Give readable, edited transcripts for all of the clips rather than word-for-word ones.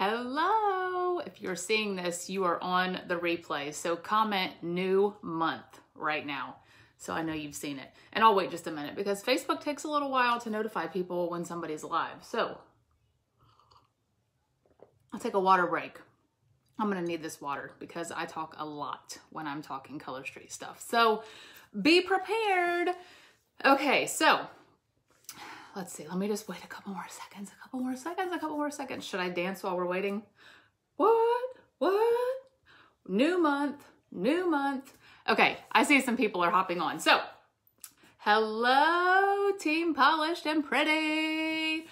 Hello! If you're seeing this, you are on the replay. So comment new month right now. So I know you've seen it. And I'll wait just a minute because Facebook takes a little while to notify people when somebody's live. So I'll take a water break. I'm gonna need this water because I talk a lot when I'm talking Color Street stuff. So be prepared. Okay, so let's see. Let me just wait a couple more seconds, Should I dance while we're waiting? What? New month. Okay, I see some people are hopping on. So, hello, Team Polished and Pretty.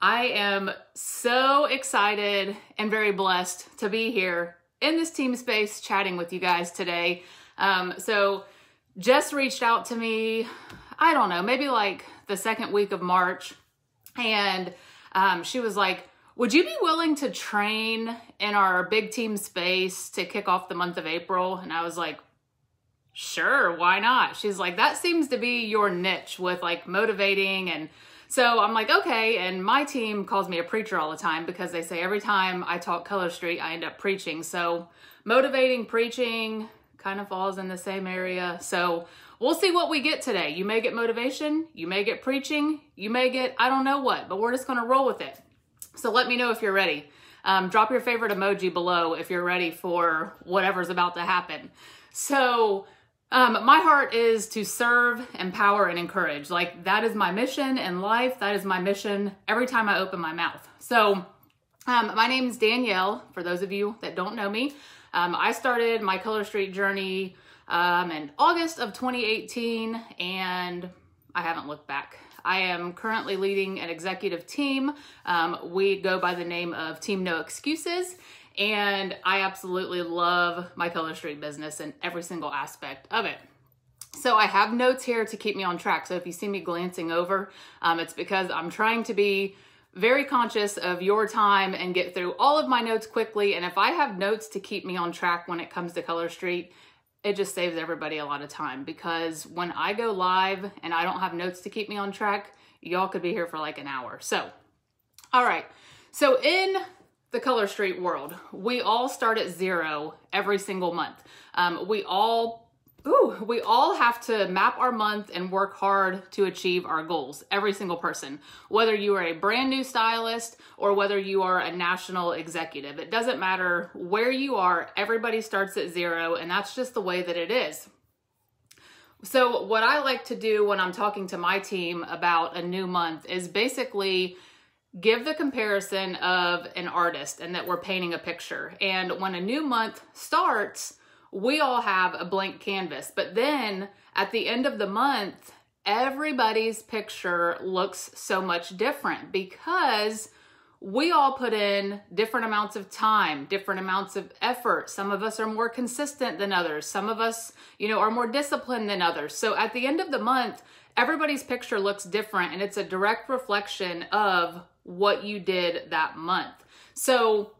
I am so excited and very blessed to be here in this team space chatting with you guys today. So, Jess reached out to me, I don't know, maybe like the second week of March. And she was like, would you be willing to train in our big team space to kick off the month of April? And I was like, sure, why not? She's like, that seems to be your niche with like motivating. And so I'm like, okay. And my team calls me a preacher all the time because they say every time I talk Color Street, I end up preaching. So motivating, preaching kind of falls in the same area. So we'll see what we get today. You may get motivation, you may get preaching, you may get, I don't know what, but we're just gonna roll with it. So let me know if you're ready. Drop your favorite emoji below if you're ready for whatever's about to happen. So my heart is to serve, empower, and encourage. Like that is my mission in life. That is my mission every time I open my mouth. So my name is Danielle, for those of you that don't know me. I started my Color Street journey in August of 2018, and I haven't looked back. I am currently leading an executive team. We go by the name of Team No Excuses, and I absolutely love my Color Street business and every single aspect of it. So I have notes here to keep me on track. So if you see me glancing over, it's because I'm trying to be very conscious of your time and get through all of my notes quickly. And if I have notes to keep me on track when it comes to Color Street, it just saves everybody a lot of time, because when I go live and I don't have notes to keep me on track, y'all could be here for like an hour. So, all right. So in the Color Street world, we all start at zero every single month. We all have to map our month and work hard to achieve our goals, every single person. Whether you are a brand new stylist or whether you are a national executive, it doesn't matter where you are, everybody starts at zero, and that's just the way that it is. So what I like to do when I'm talking to my team about a new month is basically give the comparison of an artist and that we're painting a picture. And when a new month starts, we all have a blank canvas, but then at the end of the month, everybody's picture looks so much different because we all put in different amounts of time, different amounts of effort. Some of us are more consistent than others. Some of us, you know, are more disciplined than others. So at the end of the month, everybody's picture looks different, and it's a direct reflection of what you did that month. So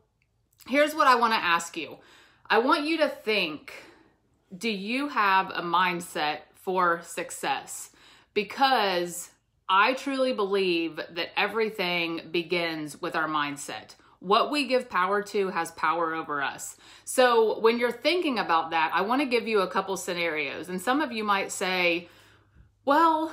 here's what I want to ask you. I want you to think, do you have a mindset for success? Because I truly believe that everything begins with our mindset. What we give power to has power over us. So when you're thinking about that, I want to give you a couple scenarios. And some of you might say, well,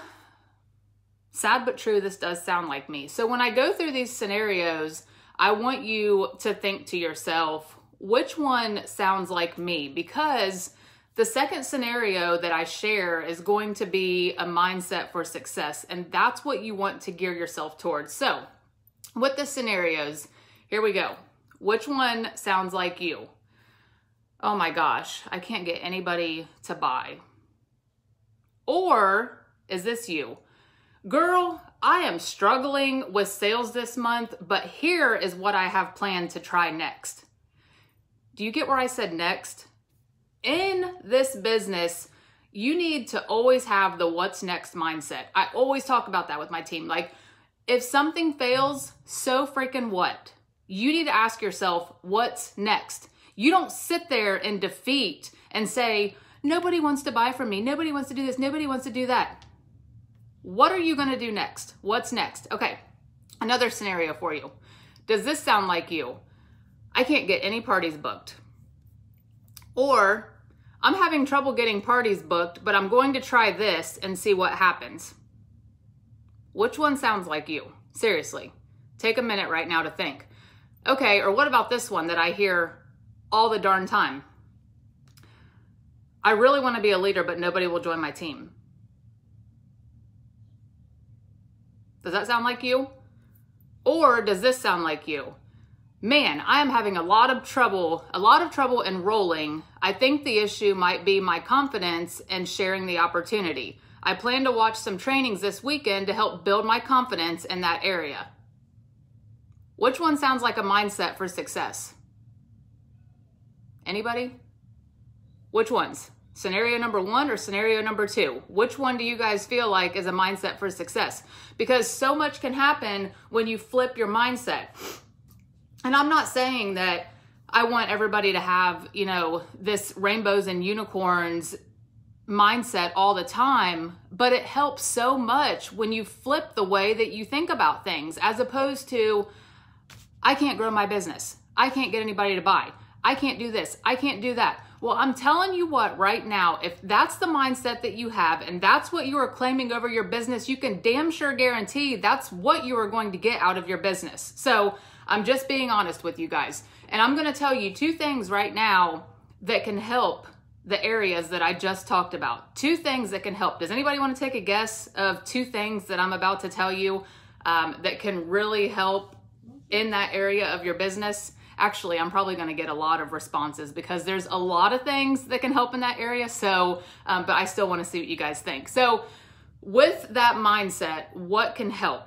sad but true, this does sound like me. So when I go through these scenarios, I want you to think to yourself, which one sounds like me? Because the second scenario that I share is going to be a mindset for success, and that's what you want to gear yourself towards. So with the scenarios, here we go. Which one sounds like you? Oh my gosh, I can't get anybody to buy. Or is this you? Girl, I am struggling with sales this month, but here is what I have planned to try next. Do you get where I said next? In this business, you need to always have the what's next mindset. I always talk about that with my team. Like, if something fails, so freaking what? You need to ask yourself, what's next? You don't sit there in defeat and say, nobody wants to buy from me. Nobody wants to do this. Nobody wants to do that. What are you going to do next? What's next? Okay, another scenario for you. Does this sound like you? I can't get any parties booked. Or I'm having trouble getting parties booked, but I'm going to try this and see what happens. Which one sounds like you? Seriously, take a minute right now to think. Okay, or what about this one that I hear all the darn time? I really want to be a leader, but nobody will join my team. Does that sound like you? Or does this sound like you? Man, I am having a lot of trouble enrolling. I think the issue might be my confidence and sharing the opportunity. I plan to watch some trainings this weekend to help build my confidence in that area. Which one sounds like a mindset for success? Anybody? Which ones? Scenario number one or scenario number two? Which one do you guys feel like is a mindset for success? Because so much can happen when you flip your mindset. And I'm not saying that I want everybody to have, you know, this rainbows and unicorns mindset all the time, but it helps so much when you flip the way that you think about things, as opposed to, I can't grow my business. I can't get anybody to buy. I can't do this. I can't do that. Well, I'm telling you what, right now, if that's the mindset that you have and that's what you are claiming over your business, you can damn sure guarantee that's what you are going to get out of your business. So I'm just being honest with you guys. And I'm going to tell you two things right now that can help the areas that I just talked about. Two things that can help. Does anybody want to take a guess of two things that I'm about to tell you that can really help in that area of your business? Actually, I'm probably going to get a lot of responses because there's a lot of things that can help in that area. So, but I still want to see what you guys think. So with that mindset, what can help?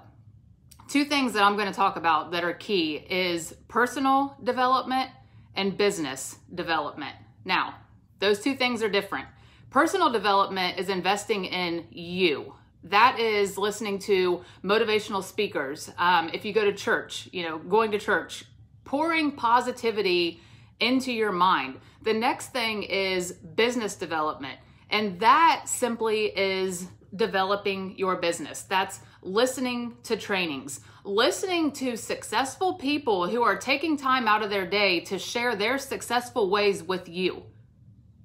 Two things that I'm going to talk about that are key is personal development and business development. Now, those two things are different. Personal development is investing in you. That is listening to motivational speakers. If you go to church, you know, going to church, pouring positivity into your mind. The next thing is business development. And that simply is developing your business. That's listening to trainings, listening to successful people who are taking time out of their day to share their successful ways with you.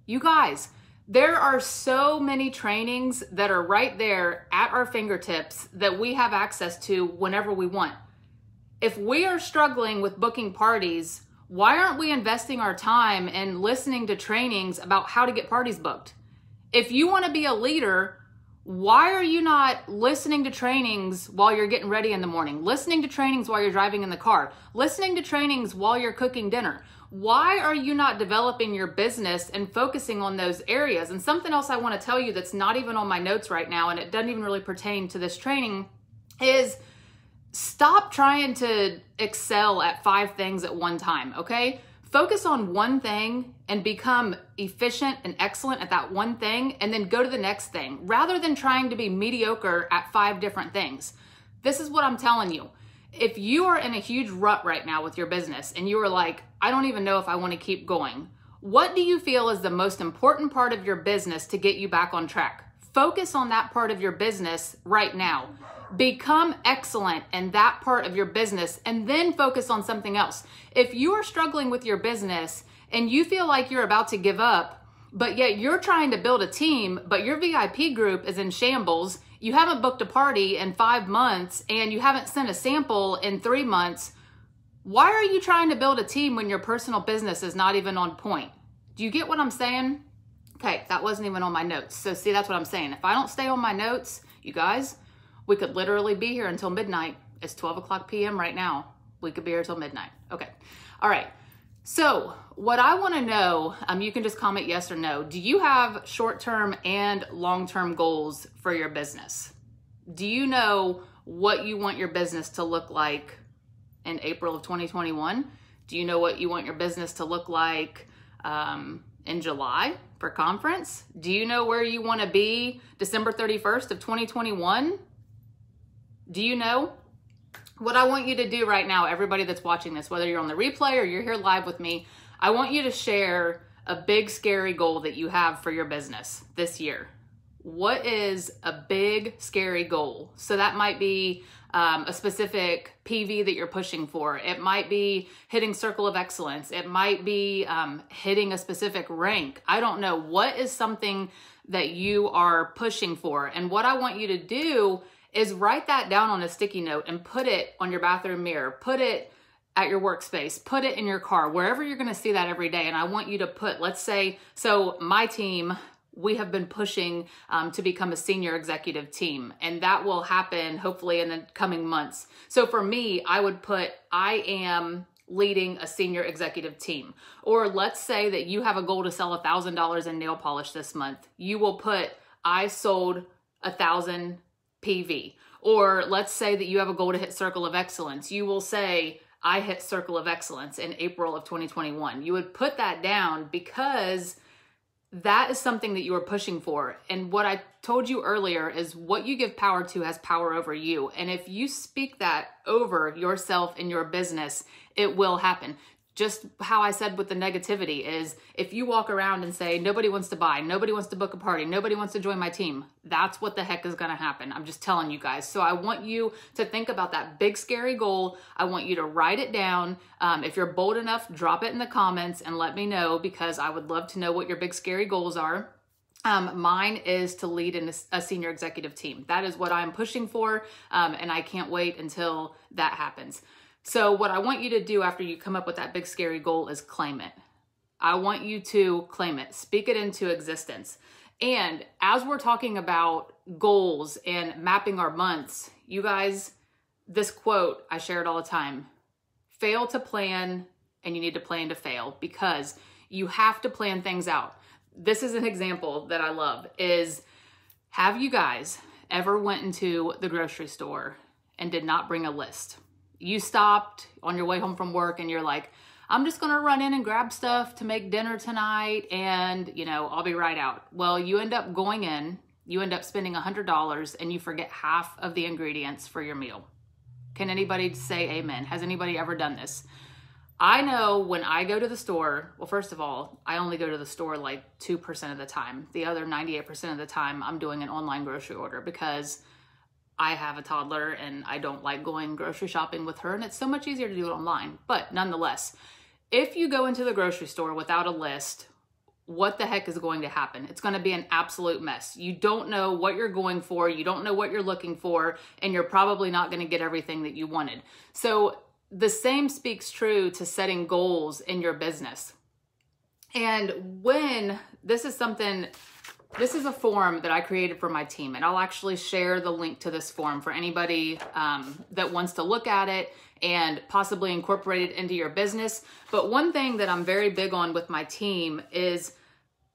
You guys, there are so many trainings that are right there at our fingertips that we have access to whenever we want. If we are struggling with booking parties, why aren't we investing our time and listening to trainings about how to get parties booked? If you want to be a leader, why are you not listening to trainings while you're getting ready in the morning? Listening to trainings while you're driving in the car? Listening to trainings while you're cooking dinner? Why are you not developing your business and focusing on those areas? And something else I want to tell you that's not even on my notes right now, and it doesn't even really pertain to this training, is stop trying to excel at 5 things at one time, okay? Focus on one thing and become efficient and excellent at that one thing, and then go to the next thing, rather than trying to be mediocre at 5 different things. This is what I'm telling you. If you are in a huge rut right now with your business and you are like, I don't even know if I want to keep going, what do you feel is the most important part of your business to get you back on track? Focus on that part of your business right now. Become excellent in that part of your business and then focus on something else. If you are struggling with your business and you feel like you're about to give up, but yet you're trying to build a team, but your VIP group is in shambles, you haven't booked a party in 5 months, and you haven't sent a sample in 3 months, why are you trying to build a team when your personal business is not even on point? Do you get what I'm saying? Okay, that wasn't even on my notes. So see, that's what I'm saying. If I don't stay on my notes, you guys, we could literally be here until midnight. It's 12 o'clock p.m. right now. We could be here till midnight. Okay. All right. So what I want to know, you can just comment yes or no. Do you have short-term and long-term goals for your business? Do you know what you want your business to look like in April of 2021? Do you know what you want your business to look like in July for conference? Do you know where you want to be December 31st of 2021? Do you know? What I want you to do right now, everybody that's watching this, whether you're on the replay or you're here live with me, I want you to share a big, scary goal that you have for your business this year. What is a big, scary goal? So that might be a specific PV that you're pushing for. It might be hitting Circle of Excellence. It might be hitting a specific rank. I don't know. What is something that you are pushing for? And what I want you to do is write that down on a sticky note and put it on your bathroom mirror. Put it at your workspace, put it in your car, wherever you're going to see that every day. And I want you to put, let's say, so my team, we have been pushing to become a senior executive team, and that will happen hopefully in the coming months. So for me, I would put, I am leading a senior executive team. Or let's say that you have a goal to sell $1,000 in nail polish this month. You will put, I sold 1,000 PV. Or let's say that you have a goal to hit Circle of Excellence. You will say, I hit Circle of Excellence in April of 2021. You would put that down because that is something that you are pushing for. And what I told you earlier is what you give power to has power over you. And if you speak that over yourself and your business, it will happen. Just how I said with the negativity is if you walk around and say, nobody wants to buy, nobody wants to book a party, nobody wants to join my team, that's what the heck is going to happen. I'm just telling you guys. So I want you to think about that big, scary goal. I want you to write it down. If you're bold enough, drop it in the comments and let me know, because I would love to know what your big, scary goals are. Mine is to lead in a senior executive team. That is what I'm pushing for. And I can't wait until that happens. So what I want you to do after you come up with that big scary goal is claim it. I want you to claim it, speak it into existence. And as we're talking about goals and mapping our months, you guys, this quote, I share it all the time, fail to plan and you need to plan to fail, because you have to plan things out. This is an example that I love is, have you guys ever went into the grocery store and did not bring a list? You stopped on your way home from work and you're like, I'm just going to run in and grab stuff to make dinner tonight. And, you know, I'll be right out. Well, you end up going in, you end up spending $100 and you forget half of the ingredients for your meal. Can anybody say amen? Has anybody ever done this? I know when I go to the store, well, first of all, I only go to the store like 2% of the time. The other 98% of the time, I'm doing an online grocery order because I have a toddler and I don't like going grocery shopping with her, and it's so much easier to do it online. But nonetheless, if you go into the grocery store without a list, what the heck is going to happen? It's going to be an absolute mess. You don't know what you're going for. You don't know what you're looking for, and you're probably not going to get everything that you wanted. So the same speaks true to setting goals in your business. And when this is something, this is a form that I created for my team, and I'll actually share the link to this form for anybody that wants to look at it and possibly incorporate it into your business. But one thing that I'm very big on with my team is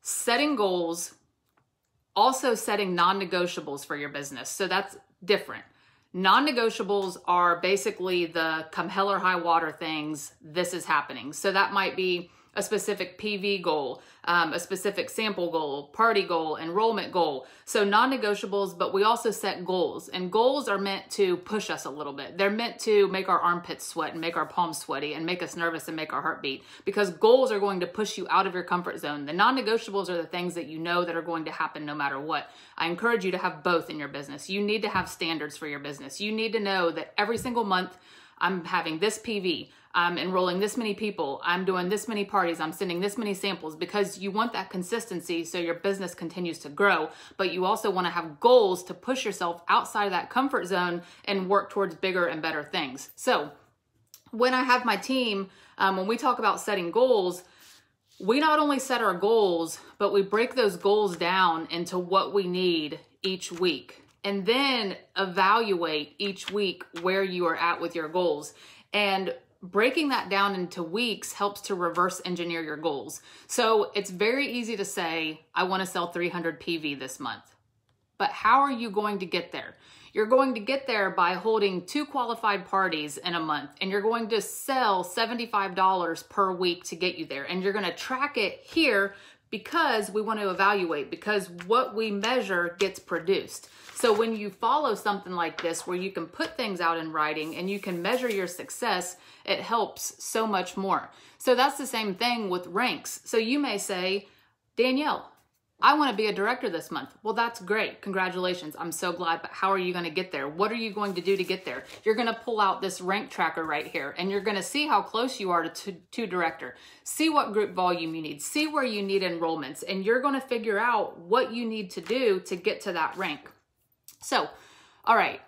setting goals, also setting non-negotiables for your business. So that's different. Non-negotiables are basically the come hell or high water things, this is happening. So that might be a specific PV goal, a specific sample goal, party goal, enrollment goal. So non-negotiables, but we also set goals. And goals are meant to push us a little bit. They're meant to make our armpits sweat and make our palms sweaty and make us nervous and make our heart beat, because goals are going to push you out of your comfort zone. The non-negotiables are the things that you know that are going to happen no matter what. I encourage you to have both in your business. You need to have standards for your business. You need to know that every single month I'm having this PV, I'm enrolling this many people, I'm doing this many parties, I'm sending this many samples, because you want that consistency so your business continues to grow. But you also want to have goals to push yourself outside of that comfort zone and work towards bigger and better things. So when I have my team, when we talk about setting goals, we not only set our goals, but we break those goals down into what we need each week. And then evaluate each week where you are at with your goals. And breaking that down into weeks helps to reverse engineer your goals. So it's very easy to say, I want to sell 300 PV this month. But how are you going to get there? You're going to get there by holding 2 qualified parties in a month, and you're going to sell $75 per week to get you there. And you're going to track it here, because we want to evaluate, because what we measure gets produced. So when you follow something like this, where you can put things out in writing and you can measure your success, it helps so much more. So that's the same thing with ranks. So you may say, Danielle, I want to be a director this month. Well, that's great. Congratulations. I'm so glad. But how are you going to get there? What are you going to do to get there? You're going to pull out this rank tracker right here, and you're going to see how close you are to director. See what group volume you need. See where you need enrollments, and you're going to figure out what you need to do to get to that rank. So, all right.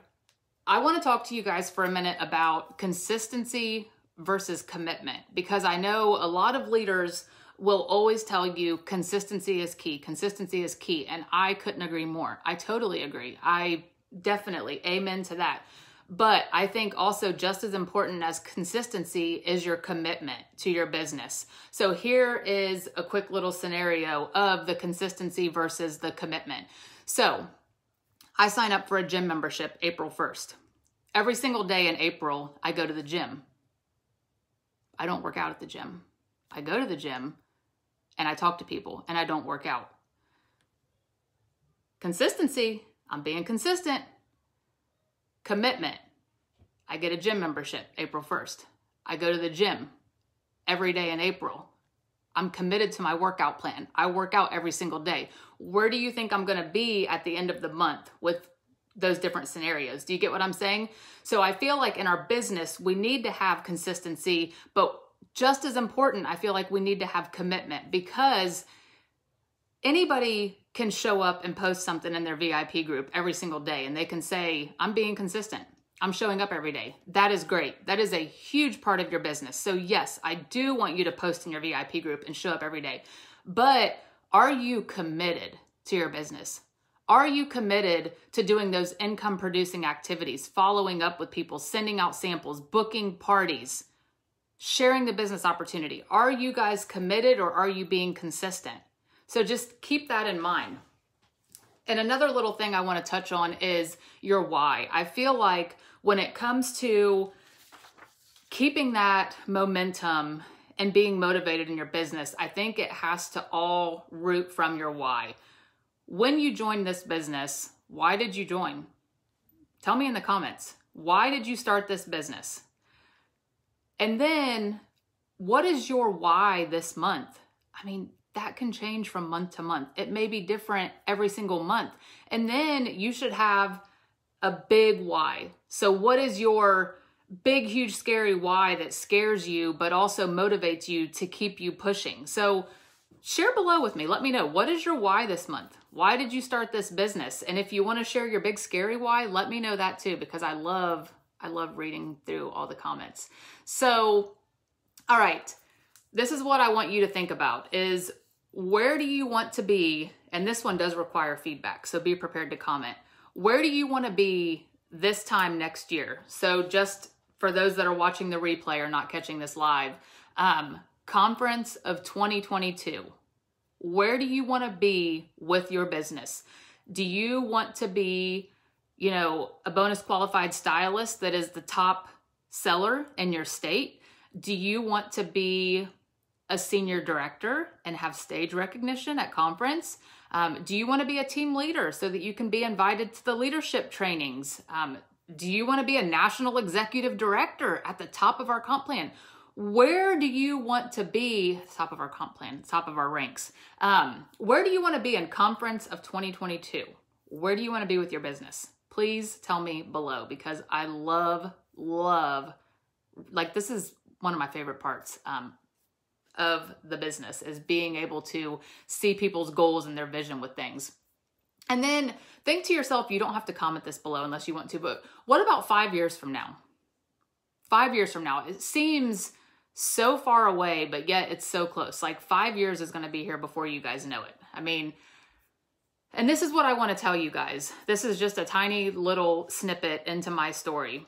I want to talk to you guys for a minute about consistency versus commitment, because I know a lot of leaders will always tell you consistency is key. Consistency is key. And I couldn't agree more. I totally agree. I definitely amen to that. But I think also just as important as consistency is your commitment to your business. So here is a quick little scenario of the consistency versus the commitment. So I sign up for a gym membership April 1st. Every single day in April, I go to the gym. I don't work out at the gym. I go to the gym and I talk to people and I don't work out. Consistency, I'm being consistent. Commitment, I get a gym membership April 1st. I go to the gym every day in April. I'm committed to my workout plan. I work out every single day. Where do you think I'm going to be at the end of the month with those different scenarios? Do you get what I'm saying? So I feel like in our business, we need to have consistency, but just as important, I feel like we need to have commitment, because anybody can show up and post something in their VIP group every single day and they can say, I'm being consistent. I'm showing up every day. That is great. That is a huge part of your business. So yes, I do want you to post in your VIP group and show up every day, but are you committed to your business? Are you committed to doing those income producing activities, following up with people, sending out samples, booking parties, sharing the business opportunity? Are you guys committed or are you being consistent? So just keep that in mind. And another little thing I want to touch on is your why. I feel like when it comes to keeping that momentum and being motivated in your business, I think it has to all root from your why. When you joined this business, why did you join? Tell me in the comments. Why did you start this business? And then what is your why this month? I mean, that can change from month to month. It may be different every single month. And then you should have a big why. So what is your big, huge, scary why that scares you, but also motivates you to keep you pushing? So share below with me. Let me know, what is your why this month? Why did you start this business? And if you want to share your big, scary why, let me know that too, because I love reading through all the comments. So, all right, this is what I want you to think about is, where do you want to be? And this one does require feedback, so be prepared to comment. Where do you want to be this time next year? So just for those that are watching the replay or not catching this live, conference of 2022, where do you want to be with your business? Do you want to be, you know, a bonus qualified stylist that is the top seller in your state? Do you want to be a senior director and have stage recognition at conference? Do you want to be a team leader so that you can be invited to the leadership trainings? Do you want to be a national executive director at the top of our comp plan? Where do you want to be, top of our comp plan, top of our ranks? Where do you want to be in conference of 2022? Where do you want to be with your business? Please tell me below, because I love, like, this is one of my favorite parts of the business, is being able to see people's goals and their vision with things. And then think to yourself, you don't have to comment this below unless you want to, but what about 5 years from now? 5 years from now, it seems so far away, but yet it's so close. Like 5 years is going to be here before you guys know it. I mean, and this is what I want to tell you guys. This is just a tiny little snippet into my story.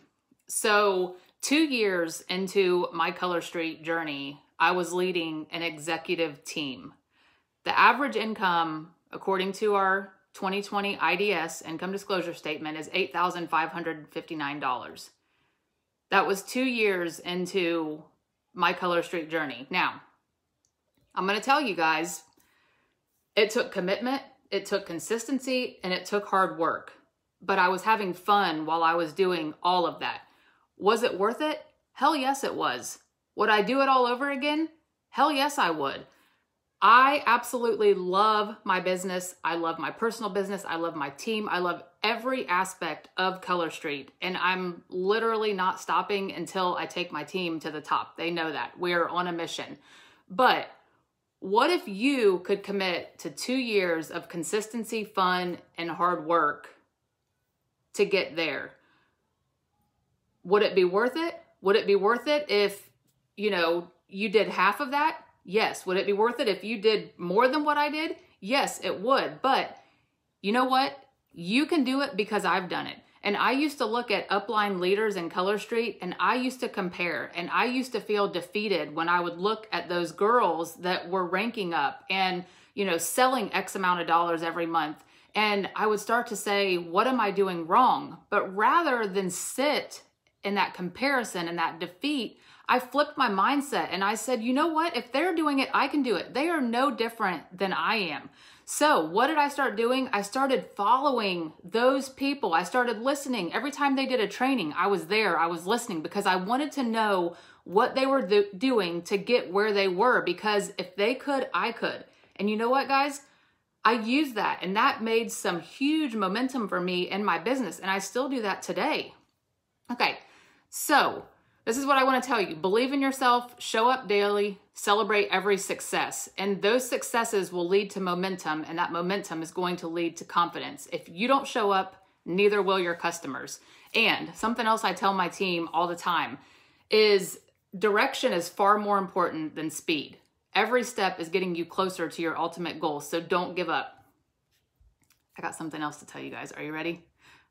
So 2 years into my Color Street journey, I was leading an executive team. The average income, according to our 2020 IDS income disclosure statement, is $8,559. That was 2 years into my Color Street journey. Now, I'm going to tell you guys, it took commitment. It took consistency and it took hard work, but I was having fun while I was doing all of that. Was it worth it? Hell yes, it was. Would I do it all over again? Hell yes, I would. I absolutely love my business. I love my personal business. I love my team. I love every aspect of Color Street. And I'm literally not stopping until I take my team to the top. They know that. We're on a mission. But what if you could commit to 2 years of consistency, fun, and hard work to get there? Would it be worth it? Would it be worth it if, you know, you did half of that? Yes. Would it be worth it if you did more than what I did? Yes, it would. But you know what? You can do it because I've done it. And I used to look at upline leaders in Color Street, and I used to compare, and I used to feel defeated when I would look at those girls that were ranking up and, you know, selling X amount of dollars every month. And I would start to say, what am I doing wrong? But rather than sit in that comparison and that defeat, I flipped my mindset and I said, you know what? If they're doing it, I can do it. They are no different than I am. So what did I start doing? I started following those people. I started listening. Every time they did a training, I was there. I was listening because I wanted to know what they were doing to get where they were, because if they could, I could. And you know what, guys? I used that, and that made some huge momentum for me in my business, and I still do that today. Okay, so this is what I want to tell you. Believe in yourself, show up daily, celebrate every success. And those successes will lead to momentum, and that momentum is going to lead to confidence. If you don't show up, neither will your customers. And something else I tell my team all the time is direction is far more important than speed. Every step is getting you closer to your ultimate goal, so don't give up. I got something else to tell you guys. Are you ready?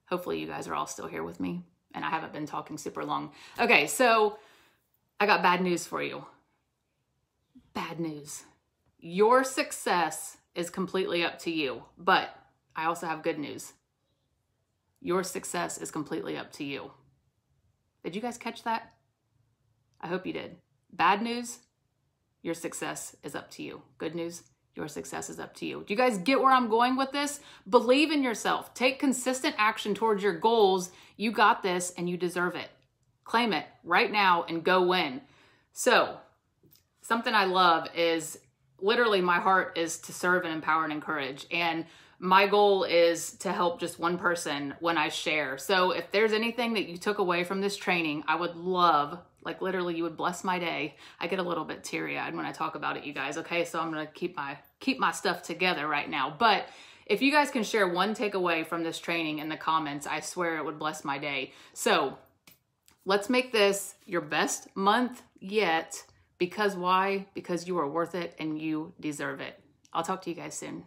Hopefully you guys are all still here with me. And I haven't been talking super long. Okay, so I got bad news for you. Bad news. Your success is completely up to you, but I also have good news. Your success is completely up to you. Did you guys catch that? I hope you did. Bad news, your success is up to you. Good news, your success is up to you. Do you guys get where I'm going with this? Believe in yourself. Take consistent action towards your goals. You got this and you deserve it. Claim it right now and go win. So something I love is literally my heart is to serve and empower and encourage. And my goal is to help just one person when I share. So if there's anything that you took away from this training, I would love, like literally you would bless my day. I get a little bit teary-eyed when I talk about it, you guys. Okay, so I'm going to keep my stuff together right now. But if you guys can share one takeaway from this training in the comments, I swear it would bless my day. So let's make this your best month yet, because why? Because you are worth it and you deserve it. I'll talk to you guys soon.